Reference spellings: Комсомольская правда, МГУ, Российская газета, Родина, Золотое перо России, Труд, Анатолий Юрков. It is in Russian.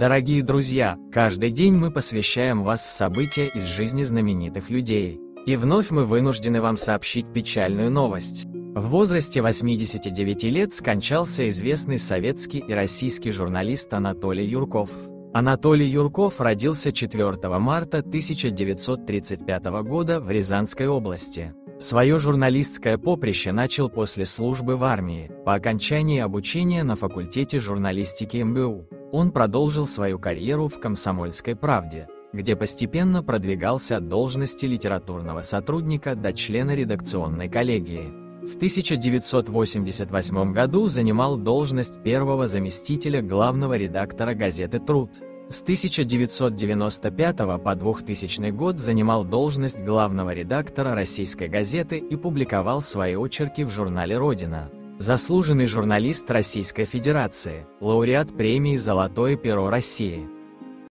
Дорогие друзья, каждый день мы посвящаем вас в события из жизни знаменитых людей. И вновь мы вынуждены вам сообщить печальную новость. В возрасте 89 лет скончался известный советский и российский журналист Анатолий Юрков. Анатолий Юрков родился 4 марта 1935 года в Рязанской области. Свое журналистское поприще начал после службы в армии, по окончании обучения на факультете журналистики МГУ. Он продолжил свою карьеру в «Комсомольской правде», где постепенно продвигался от должности литературного сотрудника до члена редакционной коллегии. В 1988 году занимал должность первого заместителя главного редактора газеты «Труд». С 1995 по 2000 год занимал должность главного редактора «Российской газеты» и публиковал свои очерки в журнале «Родина». Заслуженный журналист Российской Федерации, лауреат премии «Золотое перо России».